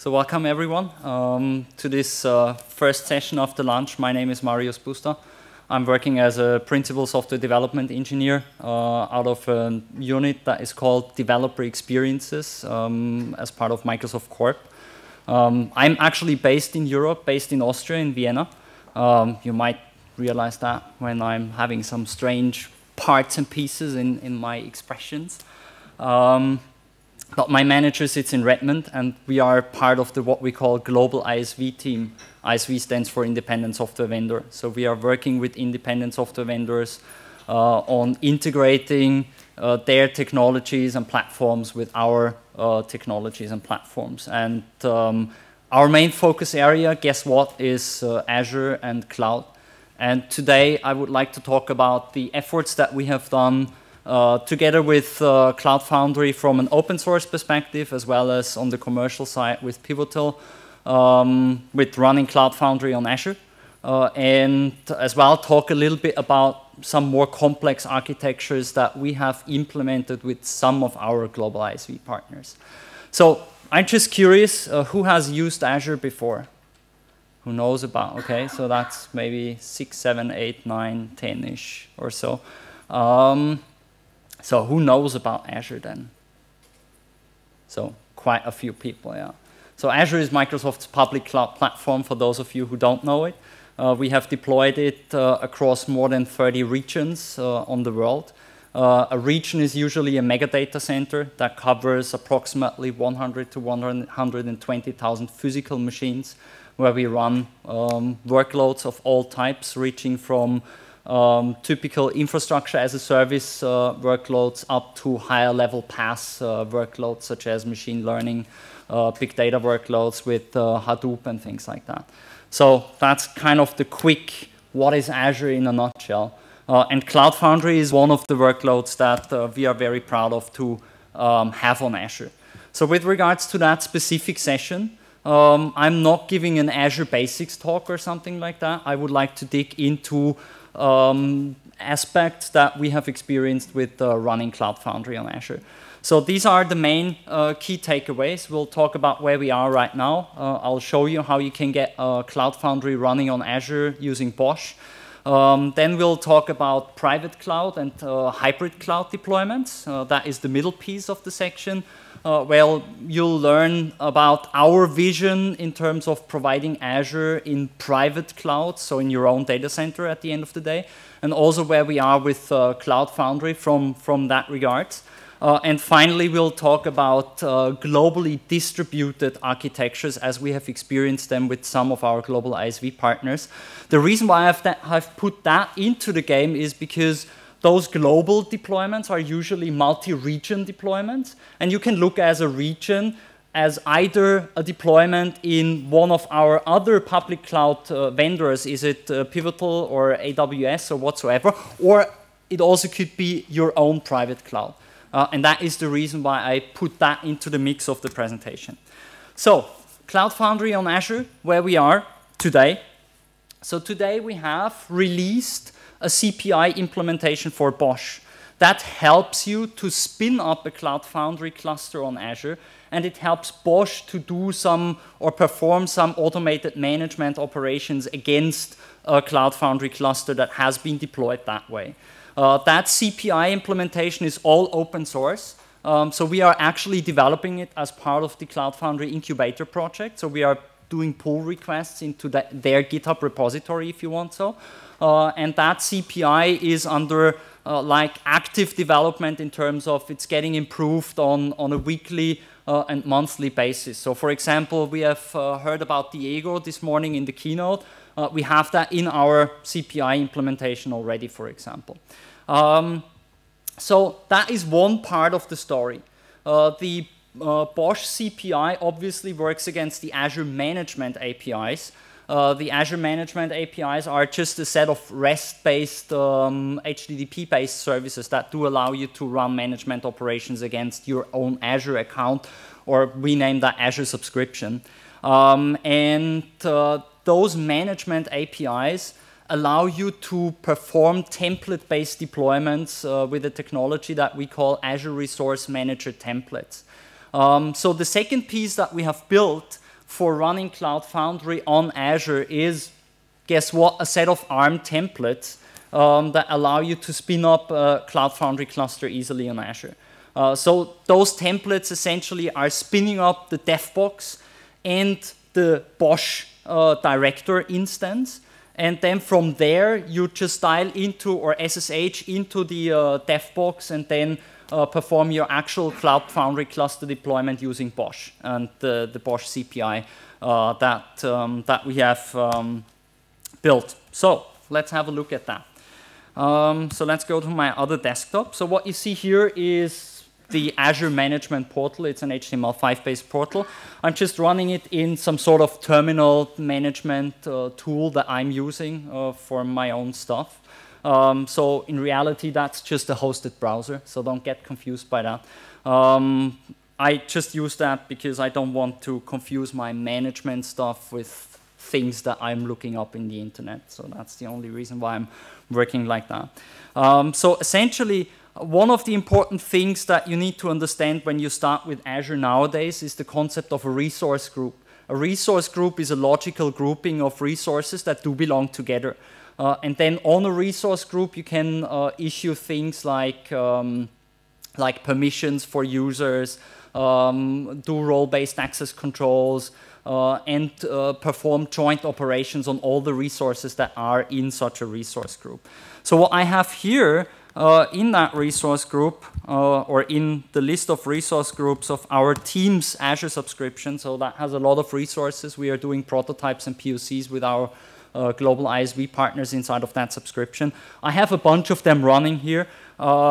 So welcome everyone to this first session after lunch. My name is Mario Szpuszta. I'm working as a principal software development engineer out of a unit that is called Developer Experiences as part of Microsoft Corp. I'm actually based in Europe, based in Austria, in Vienna. You might realize that when I'm having some strange parts and pieces in my expressions. But my manager sits in Redmond, and we are part of the what we call global ISV team. ISV stands for independent software vendor. So we are working with independent software vendors on integrating their technologies and platforms with our technologies and platforms. And our main focus area, guess what, is Azure and cloud. And today I would like to talk about the efforts that we have done together with Cloud Foundry from an open source perspective, as well as on the commercial side with Pivotal, with running Cloud Foundry on Azure. And as well talk a little bit about some more complex architectures that we have implemented with some of our global ISV partners. So I'm just curious, who has used Azure before? Who knows about, okay, so that's maybe 6, 7, 8, 9, 10-ish or so. So who knows about Azure then? So quite a few people, yeah. So Azure is Microsoft's public cloud platform, for those of you who don't know it. We have deployed it across more than 30 regions on the world. A region is usually a mega data center that covers approximately 100 to 120,000 physical machines, where we run workloads of all types, reaching from typical infrastructure as a service workloads up to higher level PaaS workloads such as machine learning, big data workloads with Hadoop and things like that. So that's kind of the quick what is Azure in a nutshell. And Cloud Foundry is one of the workloads that we are very proud of to have on Azure. So with regards to that specific session, I'm not giving an Azure Basics talk or something like that. I would like to dig into aspects that we have experienced with running Cloud Foundry on Azure. So these are the main key takeaways. We'll talk about where we are right now. I'll show you how you can get Cloud Foundry running on Azure using Bosh. Then we'll talk about private cloud and hybrid cloud deployments. That is the middle piece of the section. Well, you'll learn about our vision in terms of providing Azure in private cloud, so in your own data center at the end of the day, and also where we are with Cloud Foundry from that regard. And finally, we'll talk about globally distributed architectures as we have experienced them with some of our global ISV partners. The reason why I've put that into the game is because those global deployments are usually multi-region deployments, and you can look as a region as either a deployment in one of our other public cloud vendors, is it Pivotal or AWS or whatsoever, or it also could be your own private cloud. And that is the reason why I put that into the mix of the presentation. So Cloud Foundry on Azure, where we are today. So today we have released a CPI implementation for Bosh. That helps you to spin up a Cloud Foundry cluster on Azure, and it helps Bosh to do some or perform some automated management operations against a Cloud Foundry cluster that has been deployed that way. That CPI implementation is all open source. So we are actually developing it as part of the Cloud Foundry incubator project. So we are doing pull requests into their GitHub repository, if you want so. And that CPI is under like active development in terms of it's getting improved on a weekly and monthly basis. So for example, we have heard about Diego this morning in the keynote. We have that in our CPI implementation already, for example. So that is one part of the story. The Bosh CPI obviously works against the Azure Management APIs. The Azure Management APIs are just a set of REST-based, HTTP-based services that do allow you to run management operations against your own Azure account, or we name that Azure subscription. And those management APIs allow you to perform template-based deployments with a technology that we call Azure Resource Manager templates. So the second piece that we have built for running Cloud Foundry on Azure is, guess what, a set of ARM templates that allow you to spin up a Cloud Foundry cluster easily on Azure. So those templates essentially are spinning up the DevBox and the Bosh director instance. And then from there, you just dial into or SSH into the DevBox and then perform your actual Cloud Foundry cluster deployment using Bosh and the Bosh CPI that we have built. So let's have a look at that. So let's go to my other desktop. So what you see here is the Azure Management Portal. It's an HTML5 based portal. I'm just running it in some sort of terminal management tool that I'm using for my own stuff. So in reality, that's just a hosted browser. So don't get confused by that. I just use that because I don't want to confuse my management stuff with things that I'm looking up in the internet. So that's the only reason why I'm working like that. So essentially, one of the important things that you need to understand when you start with Azure nowadays is the concept of a resource group. A resource group is a logical grouping of resources that do belong together. And then on a resource group, you can issue things like permissions for users, do role-based access controls, and perform joint operations on all the resources that are in such a resource group. So what I have here in that resource group, or in the list of resource groups of our team's Azure subscription, so that has a lot of resources. We are doing prototypes and POCs with our global ISV partners inside of that subscription. I have a bunch of them running here. So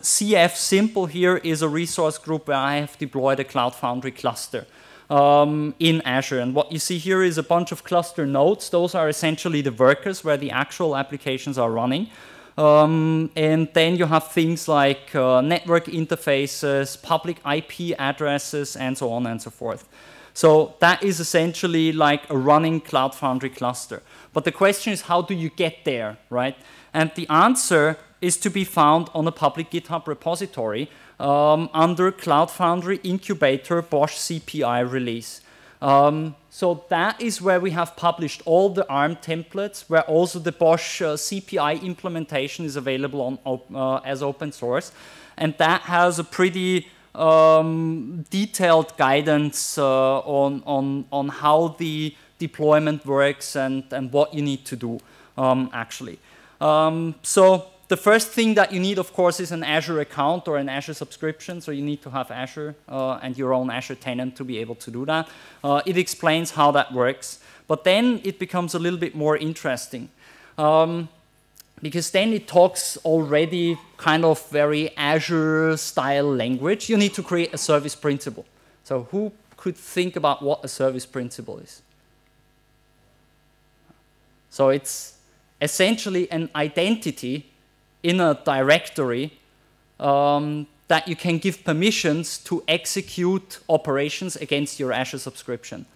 CF Simple here is a resource group where I have deployed a Cloud Foundry cluster in Azure. And what you see here is a bunch of cluster nodes. Those are essentially the workers where the actual applications are running. And then you have things like network interfaces, public IP addresses, and so on and so forth. So that is essentially like a running Cloud Foundry cluster. But the question is, how do you get there, right? And the answer is to be found on a public GitHub repository under Cloud Foundry Incubator Bosh CPI release. So that is where we have published all the ARM templates, where also the Bosh CPI implementation is available on as open source. And that has a pretty detailed guidance on how the deployment works and what you need to do, actually. So the first thing that you need, of course, is an Azure account or an Azure subscription. So you need to have Azure and your own Azure tenant to be able to do that. It explains how that works. But then it becomes a little bit more interesting because then it talks already kind of very Azure-style language. You need to create a service principle. So who could think about what a service principle is? So it's essentially an identity in a directory that you can give permissions to execute operations against your Azure subscription.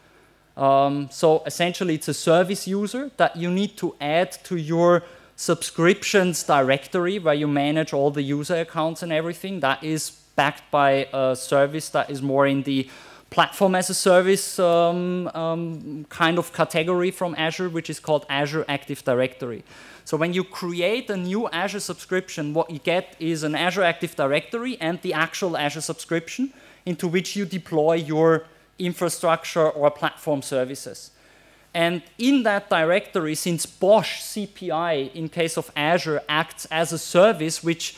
So essentially, it's a service user that you need to add to your subscriptions directory where you manage all the user accounts and everything. That is backed by a service that is more in the platform as a service kind of category from Azure, which is called Azure Active Directory. So when you create a new Azure subscription, what you get is an Azure Active Directory and the actual Azure subscription into which you deploy your infrastructure or platform services. And in that directory, since Bosh CPI, in case of Azure, acts as a service which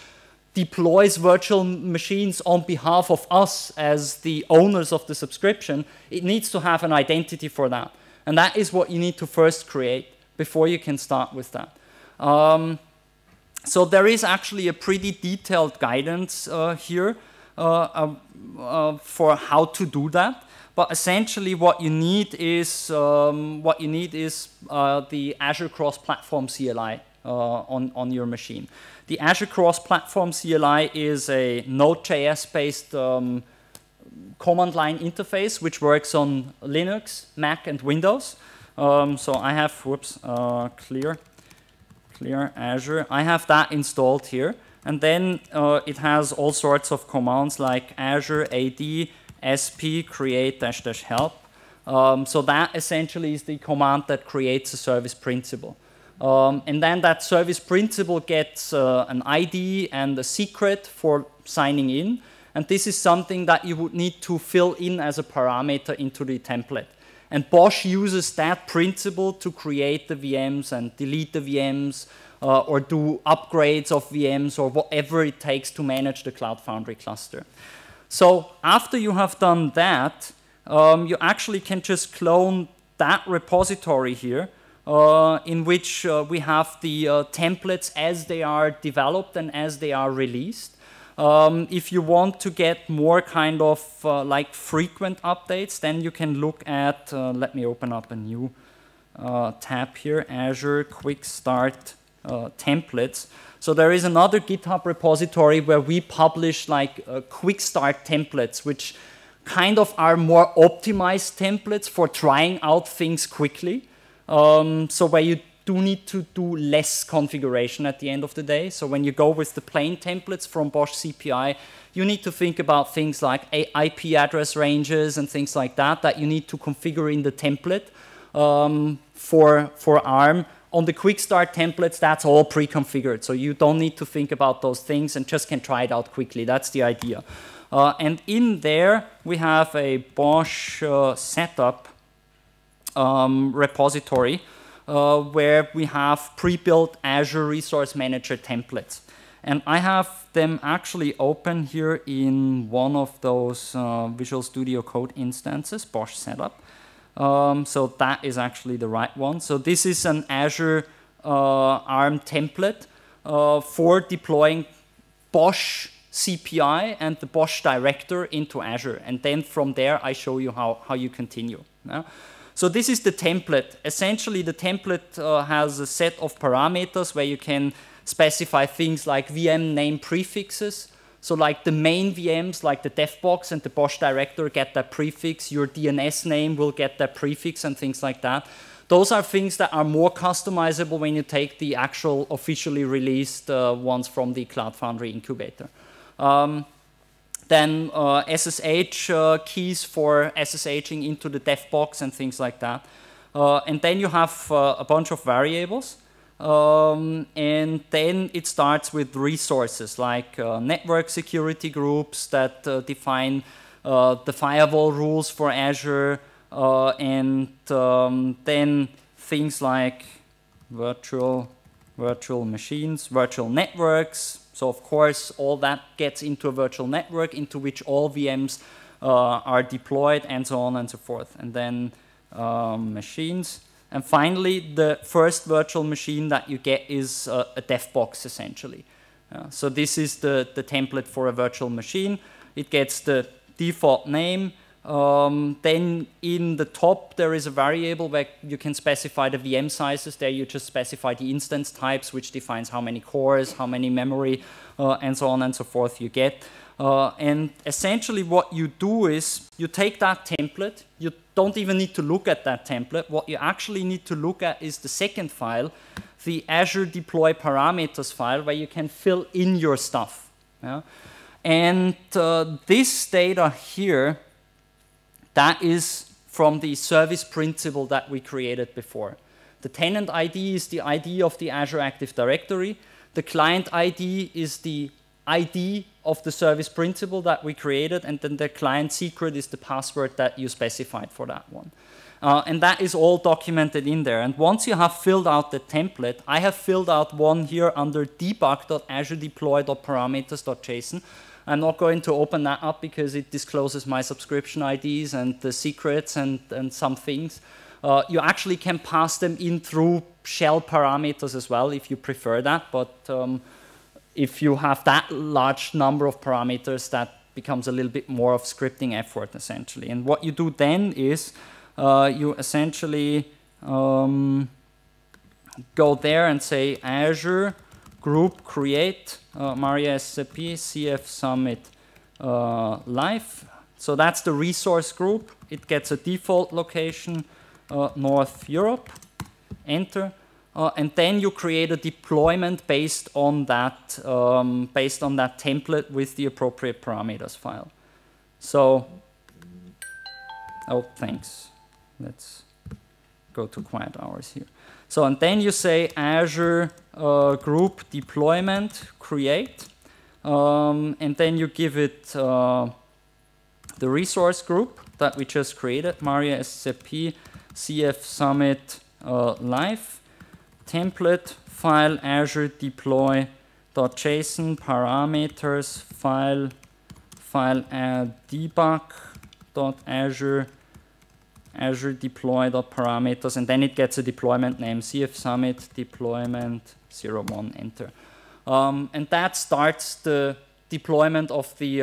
deploys virtual machines on behalf of us as the owners of the subscription, it needs to have an identity for that. And that is what you need to first create before you can start with that. So there is actually a pretty detailed guidance here for how to do that. But essentially, what you need is the Azure Cross-Platform CLI on your machine. The Azure Cross-Platform CLI is a Node.js-based command line interface which works on Linux, Mac, and Windows. So I have, whoops, clear Azure. I have that installed here. And then it has all sorts of commands like Azure AD SP create --help. So that essentially is the command that creates a service principal. And then that service principal gets an ID and a secret for signing in. And this is something that you would need to fill in as a parameter into the template. And Bosh uses that principle to create the VMs and delete the VMs or do upgrades of VMs or whatever it takes to manage the Cloud Foundry cluster. So after you have done that, you actually can just clone that repository here in which we have the templates as they are developed and as they are released. If you want to get more kind of like frequent updates, then you can look at, let me open up a new tab here, Azure Quick Start Templates. So there is another GitHub repository where we publish like quick start templates, which kind of are more optimized templates for trying out things quickly. So where you do need to do less configuration at the end of the day. So when you go with the plain templates from Bosh CPI, you need to think about things like IP address ranges and things like that, that you need to configure in the template for ARM. On the quick start templates, that's all pre-configured. So you don't need to think about those things and just can try it out quickly. That's the idea. And in there, we have a Bosh setup repository where we have pre-built Azure Resource Manager templates. And I have them actually open here in one of those Visual Studio Code instances, Bosh setup. So that is actually the right one. So this is an Azure ARM template for deploying Bosh CPI and the Bosh director into Azure. And then from there, I show you how you continue. Yeah? So this is the template. Essentially, the template has a set of parameters where you can specify things like VM name prefixes. So like the main VMs, like the DevBox and the Bosh director get that prefix. Your DNS name will get that prefix and things like that. Those are things that are more customizable when you take the actual officially released ones from the Cloud Foundry incubator. Then SSH keys for SSHing into the dev box and things like that. And then you have a bunch of variables. And then it starts with resources like network security groups that define the firewall rules for Azure. And then things like virtual machines, virtual networks. So of course, all that gets into a virtual network into which all VMs are deployed and so on and so forth. And then machines. And finally, the first virtual machine that you get is a dev box, essentially. So this is the template for a virtual machine. It gets the default name. Then in the top, there is a variable where you can specify the VM sizes. There you just specify the instance types, which defines how many cores, how many memory, and so on and so forth you get. And essentially what you do is you take that template. You don't even need to look at that template. What you actually need to look at is the second file, the Azure Deploy Parameters file, where you can fill in your stuff. Yeah? And this data here, that is from the service principal that we created before. The tenant ID is the ID of the Azure Active Directory. The client ID is the ID of the service principal that we created. And then the client secret is the password that you specified for that one. And that is all documented in there. And once you have filled out the template, I have filled out one here under debug.azure-deploy.parameters.json. I'm not going to open that up because it discloses my subscription IDs and the secrets and some things. You actually can pass them in through shell parameters as well if you prefer that. But if you have that large number of parameters, that becomes a little bit more of scripting effort, essentially. And what you do then is you essentially go there and say Azure group create MariaSCP CF Summit live. So that's the resource group. It gets a default location, North Europe, enter. And then you create a deployment based on that template with the appropriate parameters file. So, oh, thanks. Let's go to quiet hours here. So, and then you say Azure group deployment create, and then you give it the resource group that we just created, Maria SCP CF Summit live, template file Azure deploy.json parameters file debug.azure Azure deploy.parameters, and then it gets a deployment name, CF Summit deployment 01, enter. And that starts the deployment of the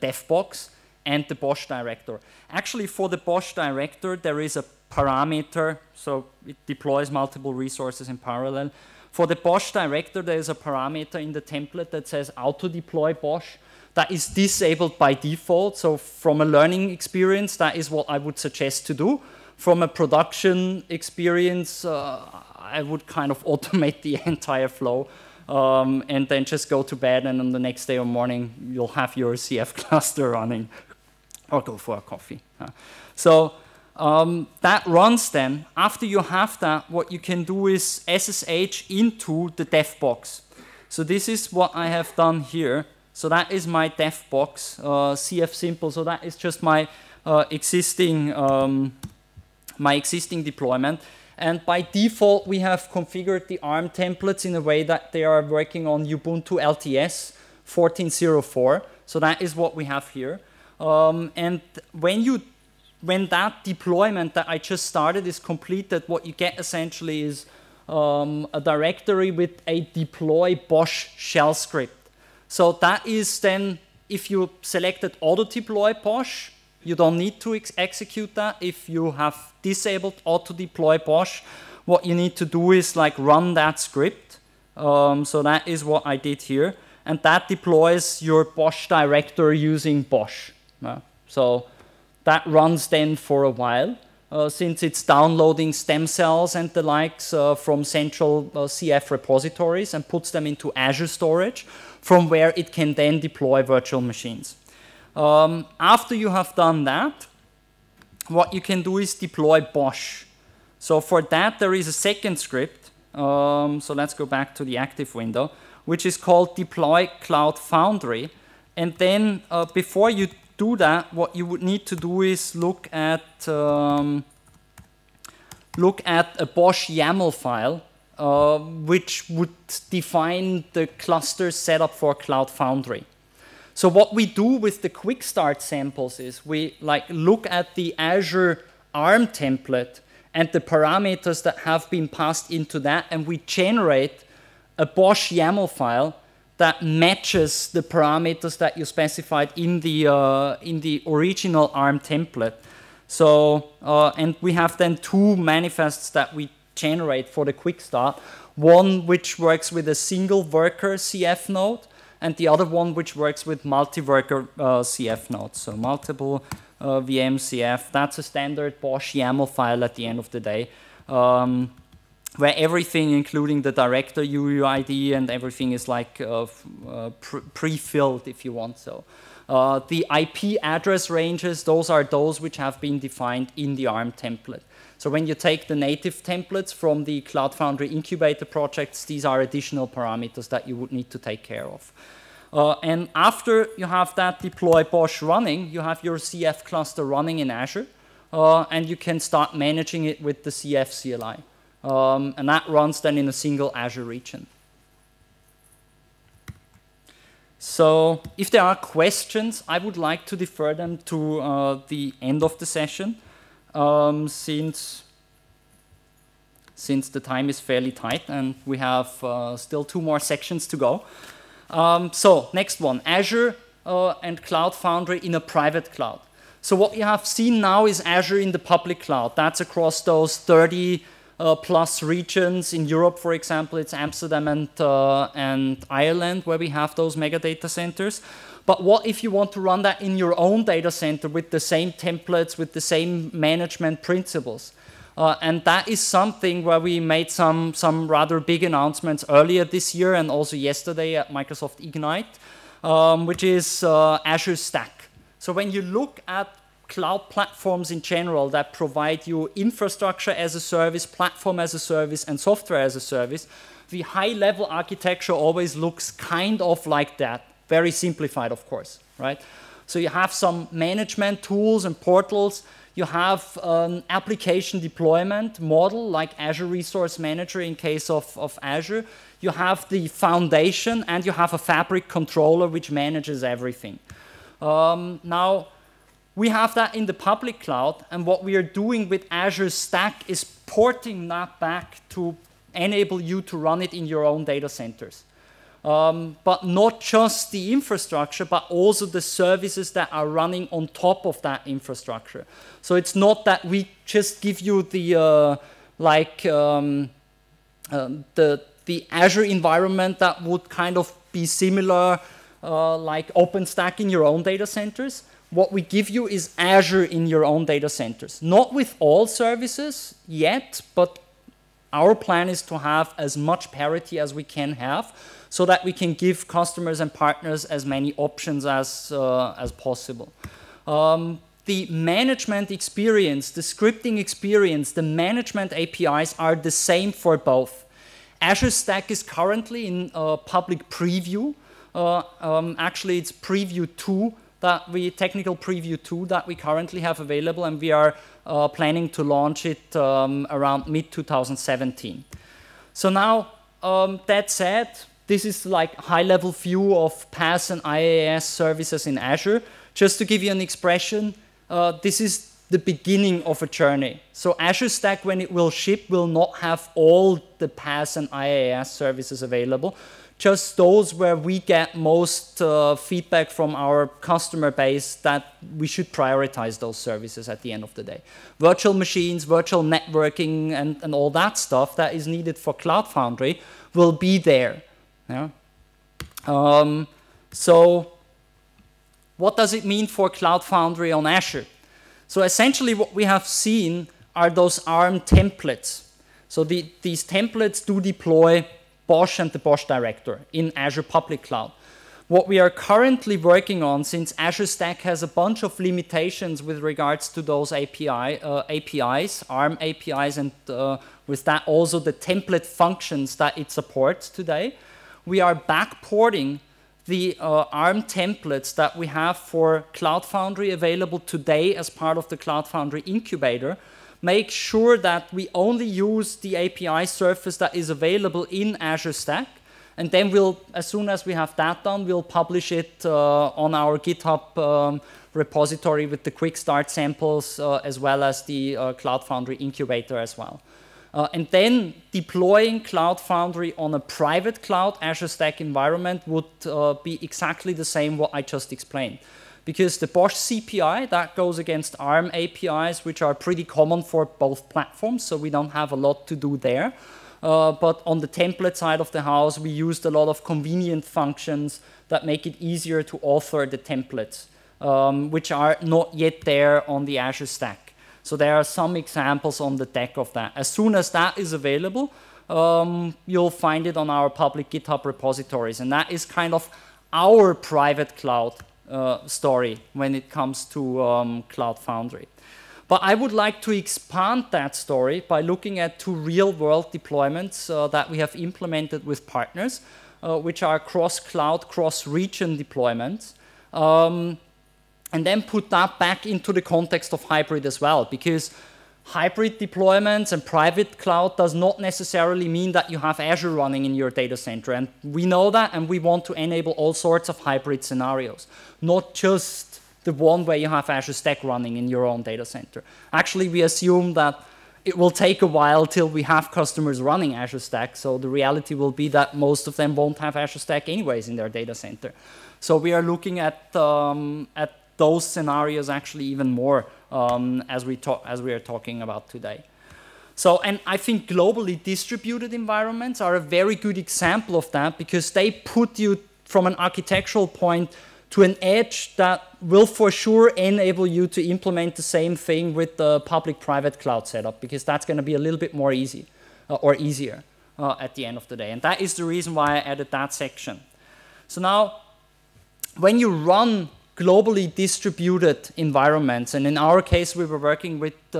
dev box and the Bosh director. Actually, for the Bosh director, there is a parameter, so it deploys multiple resources in parallel. For the Bosh director, there is a parameter in the template that says auto deploy Bosh. That is disabled by default. So from a learning experience, that is what I would suggest to do. From a production experience, I would kind of automate the entire flow and then just go to bed. And on the next day or morning, you'll have your CF cluster running or go for a coffee. So that runs then. After you have that, what you can do is SSH into the dev box. So this is what I have done here. So that is my dev box, CF simple. So that is just my existing deployment. And by default, we have configured the ARM templates in a way that they are working on Ubuntu LTS 14.04. So that is what we have here. And when that deployment that I just started is completed, what you get essentially is a directory with a deploy Bosh shell script. So that is then, if you selected auto deploy Bosh, you don't need to execute that. If you have disabled auto deploy Bosh, what you need to do is like run that script. So that is what I did here. And that deploys your Bosh directory using Bosh. So that runs then for a while, since it's downloading stem cells and the likes from central CF repositories and puts them into Azure storage, from where it can then deploy virtual machines. After you have done that, what you can do is deploy Bosh. So for that, there is a second script. So let's go back to the active window, which is called deploy Cloud Foundry. And then before you do that, what you would need to do is look at a Bosh YAML file, which would define the cluster setup for Cloud Foundry. So what we do with the quick start samples is we look at the Azure ARM template and the parameters that have been passed into that, and we generate a Bosh YAML file that matches the parameters that you specified in the original ARM template. So and we have then two manifests that we generate for the quick start, one which works with a single worker CF node and the other one which works with multi-worker CF nodes. So multiple VM CF, that's a standard Bosh YAML file at the end of the day, where everything including the director UUID and everything is like pre-filled if you want so. The IP address ranges, those are those which have been defined in the ARM template. So when you take the native templates from the Cloud Foundry incubator projects, these are additional parameters that you would need to take care of. And after you have that deploy Bosh running, you have your CF cluster running in Azure, and you can start managing it with the CF CLI. And that runs then in a single Azure region. So if there are questions, I would like to defer them to the end of the session. Since the time is fairly tight and we have still two more sections to go. So next one, Azure and Cloud Foundry in a private cloud. So what you have seen now is Azure in the public cloud. That's across those 30 plus regions in Europe, for example. It's Amsterdam and Ireland where we have those mega data centers. But what if you want to run that in your own data center with the same templates, with the same management principles? And that is something where we made some rather big announcements earlier this year and also yesterday at Microsoft Ignite, which is Azure Stack. So when you look at cloud platforms in general that provide you infrastructure as a service, platform as a service, and software as a service, the high-level architecture always looks kind of like that, very simplified, of course, right? So you have some management tools and portals. You have an application deployment model like Azure Resource Manager in case of Azure. You have the foundation, and you have a fabric controller which manages everything. Now, we have that in the public cloud, and what we are doing with Azure Stack is porting that back to enable you to run it in your own data centers. But not just the infrastructure, but also the services that are running on top of that infrastructure. So it's not that we just give you the Azure environment that would kind of be similar like OpenStack in your own data centers. What we give you is Azure in your own data centers. Not with all services yet, but our plan is to have as much parity as we can have, so that we can give customers and partners as many options as possible. The management experience, the scripting experience, the management APIs are the same for both. Azure Stack is currently in public preview. Actually, it's preview 2 that we, technical preview 2 that we currently have available, and we are planning to launch it around mid-2017. So now, that said, this is like high-level view of PaaS and IaaS services in Azure. Just to give you an expression, this is the beginning of a journey. So Azure Stack, when it will ship, will not have all the PaaS and IaaS services available, just those where we get most feedback from our customer base that we should prioritize those services at the end of the day. Virtual machines, virtual networking, and all that stuff that is needed for Cloud Foundry will be there. Yeah. So what does it mean for Cloud Foundry on Azure? So essentially what we have seen are those ARM templates. So these templates do deploy Bosh and the Bosh director in Azure Public Cloud. What we are currently working on, since Azure Stack has a bunch of limitations with regards to those APIs, ARM APIs, and with that also the template functions that it supports today, we are backporting the ARM templates that we have for Cloud Foundry available today as part of the Cloud Foundry incubator. Make sure that we only use the API surface that is available in Azure Stack, and then we'll, as soon as we have that done, we'll publish it on our GitHub repository with the quick start samples as well as the Cloud Foundry incubator as well. And then deploying Cloud Foundry on a private cloud Azure Stack environment would be exactly the same what I just explained. Because the Bosh CPI, that goes against ARM APIs, which are pretty common for both platforms, so we don't have a lot to do there. But on the template side of the house, we used a lot of convenient functions that make it easier to author the templates, which are not yet there on the Azure Stack. So there are some examples on the deck of that. As soon as that is available, you'll find it on our public GitHub repositories. And that is kind of our private cloud story when it comes to Cloud Foundry. But I would like to expand that story by looking at 2 real-world deployments that we have implemented with partners, which are cross-cloud, cross-region deployments. And then put that back into the context of hybrid as well, because hybrid deployments and private cloud does not necessarily mean that you have Azure running in your data center. And we know that, and we want to enable all sorts of hybrid scenarios, not just the one where you have Azure Stack running in your own data center. Actually, we assume that it will take a while till we have customers running Azure Stack, so the reality will be that most of them won't have Azure Stack anyways in their data center. So we are looking at those scenarios actually even more as we are talking about today. So, and I think globally distributed environments are a very good example of that, because they put you from an architectural point to an edge that will for sure enable you to implement the same thing with the public-private cloud setup, because that's going to be a little bit more easy or easier at the end of the day. And that is the reason why I added that section. So now, when you run globally distributed environments. And in our case, we were working with 3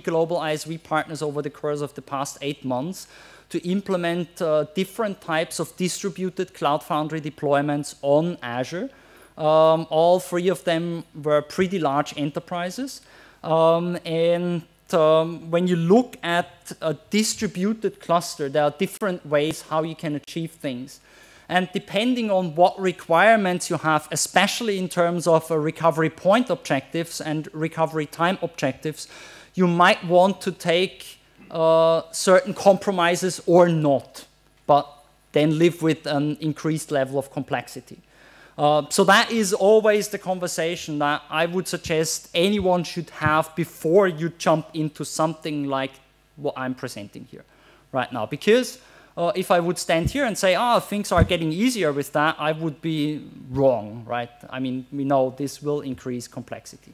global ISV partners over the course of the past 8 months to implement different types of distributed Cloud Foundry deployments on Azure. All 3 of them were pretty large enterprises. When you look at a distributed cluster, there are different ways how you can achieve things. And depending on what requirements you have, especially in terms of recovery point objectives and recovery time objectives, you might want to take certain compromises or not, but then live with an increased level of complexity. So that is always the conversation that I would suggest anyone should have before you jump into something like what I'm presenting here right now. Because if I would stand here and say, oh, things are getting easier with that, I would be wrong, right? I mean, we know this will increase complexity.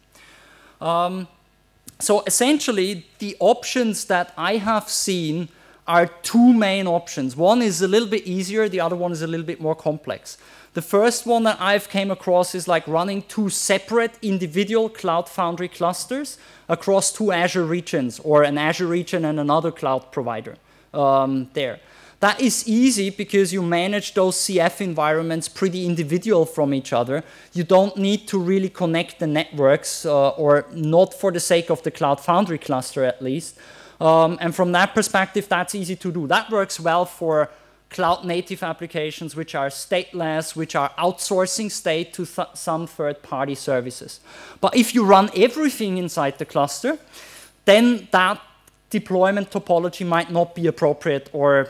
So essentially, the options that I have seen are 2 main options. One is a little bit easier, the other one is a little bit more complex. The first one that I've came across is like running 2 separate individual Cloud Foundry clusters across 2 Azure regions, or an Azure region and another cloud provider there. That is easy because you manage those CF environments pretty individual from each other. You don't need to really connect the networks, or not for the sake of the Cloud Foundry cluster at least. And from that perspective, that's easy to do. That works well for cloud-native applications which are stateless, which are outsourcing state to some third-party services. But if you run everything inside the cluster, then that deployment topology might not be appropriate or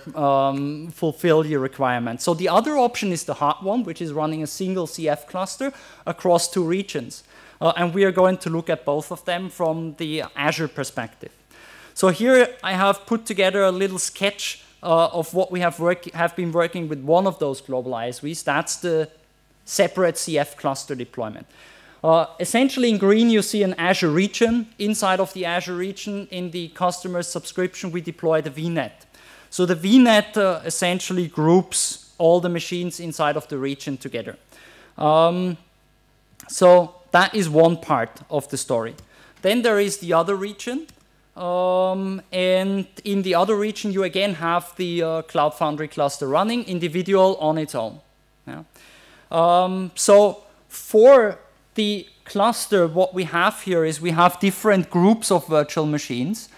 fulfill your requirements. So the other option is the hard one, which is running a single CF cluster across 2 regions. And we are going to look at both of them from the Azure perspective. So here I have put together a little sketch of what we have been working with one of those global ISVs. That's the separate CF cluster deployment. Essentially, in green, you see an Azure region. Inside of the Azure region, in the customer subscription, we deploy the VNet. So the VNet essentially groups all the machines inside of the region together. So that is one part of the story. Then there is the other region. And in the other region, you again have the Cloud Foundry cluster running, individual on its own. Yeah. So for the cluster, what we have here is we have different groups of virtual machines,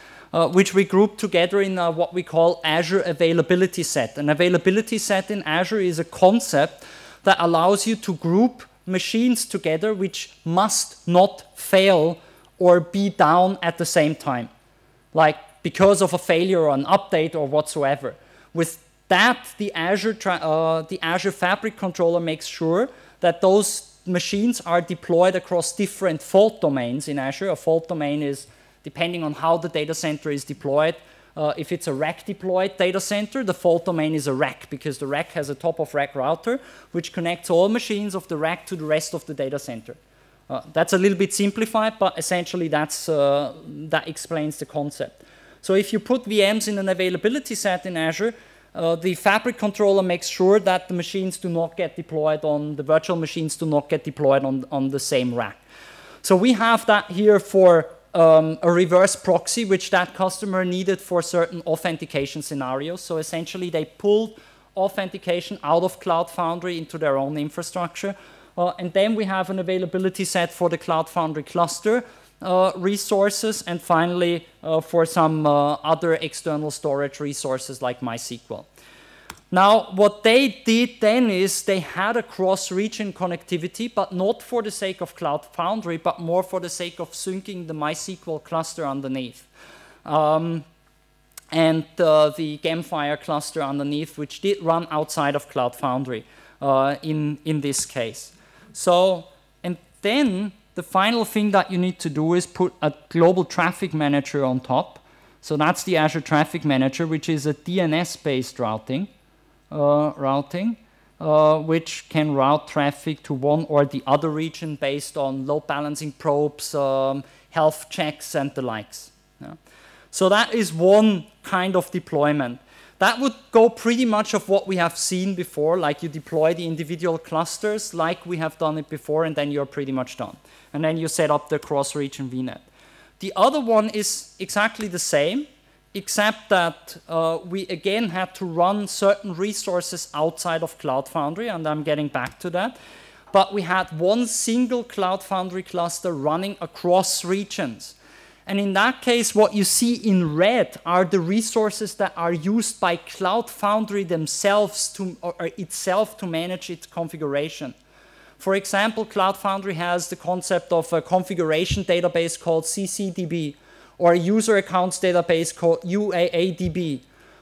which we group together in what we call Azure Availability Set. An availability set in Azure is a concept that allows you to group machines together which must not fail or be down at the same time, like because of a failure or an update or whatsoever. With that, the Azure Fabric Controller makes sure that those machines are deployed across different fault domains in Azure. A fault domain is, depending on how the data center is deployed, if it's a rack-deployed data center, the fault domain is a rack, because the rack has a top-of-rack router, which connects all machines of the rack to the rest of the data center. That's a little bit simplified, but essentially that's, that explains the concept. So if you put VMs in an availability set in Azure, the Fabric Controller makes sure that the machines do not get deployed on, the virtual machines do not get deployed on the same rack. So we have that here for a reverse proxy, which that customer needed for certain authentication scenarios. So essentially they pulled authentication out of Cloud Foundry into their own infrastructure. And then we have an availability set for the Cloud Foundry cluster resources, and finally for some other external storage resources like MySQL. Now, what they did then is they had a cross-region connectivity, but not for the sake of Cloud Foundry, but more for the sake of syncing the MySQL cluster underneath. And the Gemfire cluster underneath, which did run outside of Cloud Foundry in this case. So, and then the final thing that you need to do is put a global traffic manager on top. So that's the Azure Traffic Manager, which is a DNS-based routing, which can route traffic to one or the other region based on load balancing probes, health checks, and the likes. Yeah. So that is one kind of deployment. That would go pretty much of what we have seen before, like you deploy the individual clusters like we have done it before, and then you're pretty much done. And then you set up the cross-region VNet. The other one is exactly the same, except that we again had to run certain resources outside of Cloud Foundry, and I'm getting back to that. But we had one single Cloud Foundry cluster running across regions. And in that case, what you see in red are the resources that are used by Cloud Foundry themselves to, or itself to manage its configuration. For example, Cloud Foundry has the concept of a configuration database called CCDB or a user accounts database called UAADB.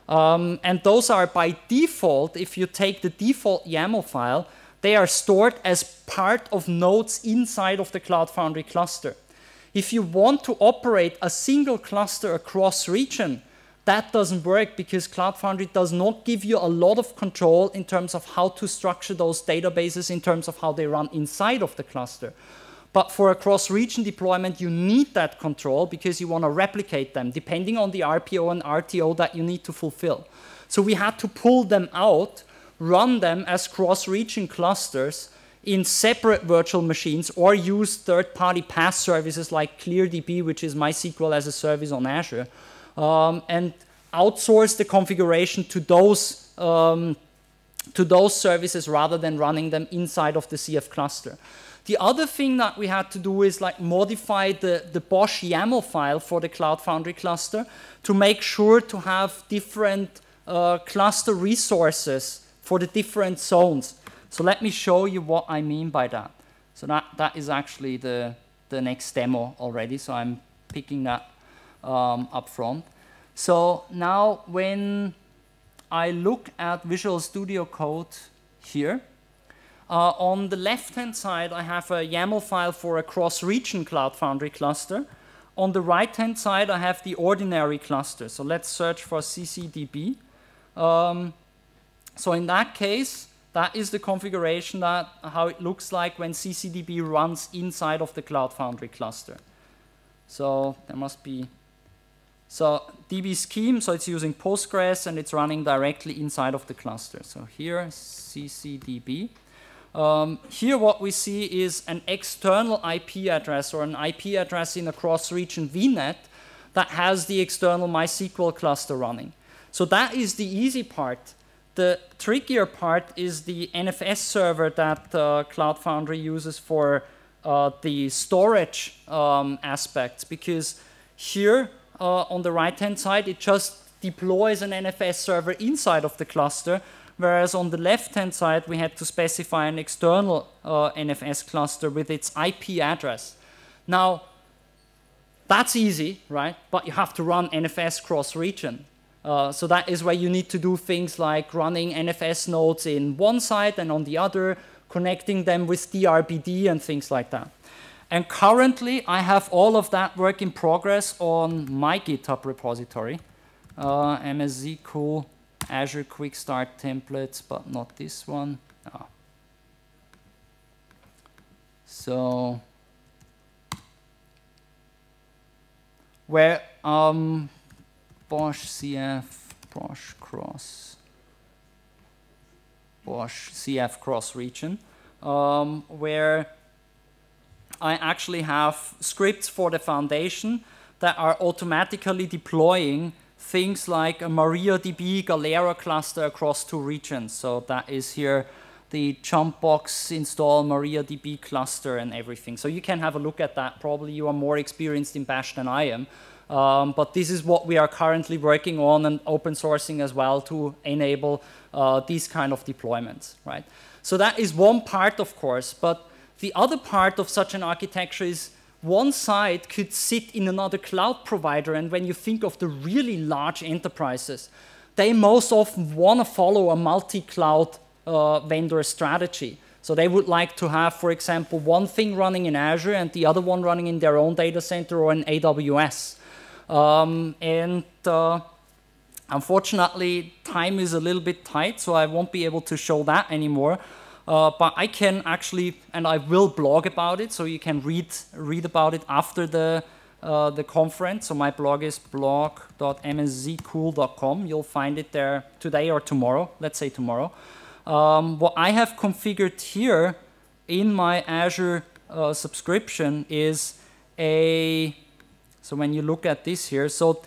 And those are by default, if you take the default YAML file, they are stored as part of nodes inside of the Cloud Foundry cluster. If you want to operate a single cluster across region, that doesn't work because Cloud Foundry does not give you a lot of control in terms of how to structure those databases, in terms of how they run inside of the cluster. But for a cross-region deployment, you need that control because you want to replicate them depending on the RPO and RTO that you need to fulfill. So we had to pull them out, run them as cross-region clusters in separate virtual machines, or use third-party PaaS services like ClearDB, which is MySQL as a service on Azure, and outsource the configuration to those services rather than running them inside of the CF cluster. The other thing that we had to do is like modify the Bosh YAML file for the Cloud Foundry cluster to make sure to have different cluster resources for the different zones. So let me show you what I mean by that. So that is actually the next demo already. So I'm picking that up front. So now when I look at Visual Studio Code here, on the left-hand side, I have a YAML file for a cross-region Cloud Foundry cluster. On the right-hand side, I have the ordinary cluster. So let's search for CCDB. So in that case, that is the configuration that how it looks like when CCDB runs inside of the Cloud Foundry cluster. So there must be, so DB scheme, so it's using Postgres and it's running directly inside of the cluster. So here, CCDB. Here what we see is an external IP address or an IP address in a cross-region VNet that has the external MySQL cluster running. So that is the easy part. The trickier part is the NFS server that Cloud Foundry uses for the storage aspects, because here on the right-hand side, it just deploys an NFS server inside of the cluster, whereas on the left-hand side, we had to specify an external NFS cluster with its IP address. Now, that's easy, right? But you have to run NFS cross-region. So that is where you need to do things like running NFS nodes in one side and on the other, connecting them with DRBD and things like that. And currently, I have all of that work in progress on my GitHub repository, mszcool, Azure Quick Start templates, but not this one. Oh. So where Bosh CF, Bosh cross, Bosh CF cross region, where I actually have scripts for the foundation that are automatically deploying things like a MariaDB Galera cluster across two regions. So that is here the jump box install MariaDB cluster and everything. So you can have a look at that. Probably you are more experienced in Bash than I am. But this is what we are currently working on and open sourcing as well to enable these kind of deployments, right? So that is one part, of course, but the other part of such an architecture is one side could sit in another cloud provider, and when you think of the really large enterprises, they most often want to follow a multi-cloud vendor strategy. So they would like to have, for example, one thing running in Azure and the other one running in their own data center or in AWS. Unfortunately, time is a little bit tight, so I won't be able to show that anymore. But I can actually, and I will blog about it, so you can read about it after the the conference. So my blog is blog.mszcool.com. You'll find it there today or tomorrow, let's say tomorrow. What I have configured here in my Azure subscription is a, so when you look at this here, so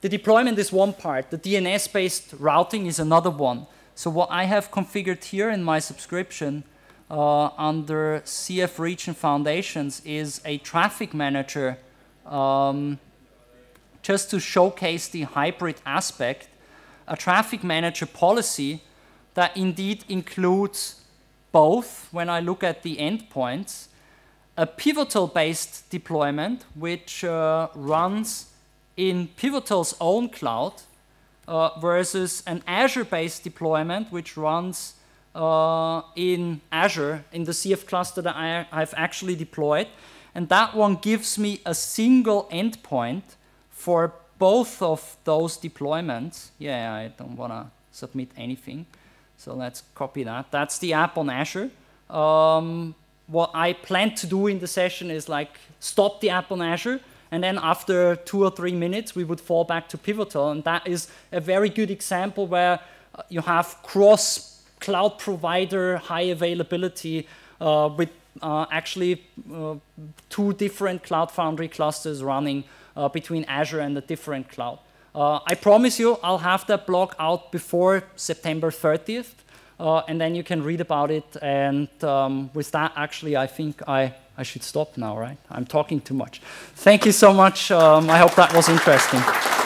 the deployment is one part, the DNS-based routing is another one. So what I have configured here in my subscription under CF Region Foundations is a traffic manager just to showcase the hybrid aspect, a traffic manager policy that indeed includes both, when I look at the endpoints, a Pivotal-based deployment which runs in Pivotal's own cloud versus an Azure-based deployment which runs in Azure, in the CF cluster that I've actually deployed. And that one gives me a single endpoint for both of those deployments. Yeah, I don't want to submit anything. So let's copy that. That's the app on Azure. What I plan to do in the session is like stop the app on Azure, and then after 2 or 3 minutes, we would fall back to Pivotal. And that is a very good example where you have cross-cloud provider high availability with actually two different Cloud Foundry clusters running between Azure and a different cloud. I promise you, I'll have that blog out before September 30th, and then you can read about it. And with that, actually, I think I should stop now, right? I'm talking too much. Thank you so much. I hope that was interesting.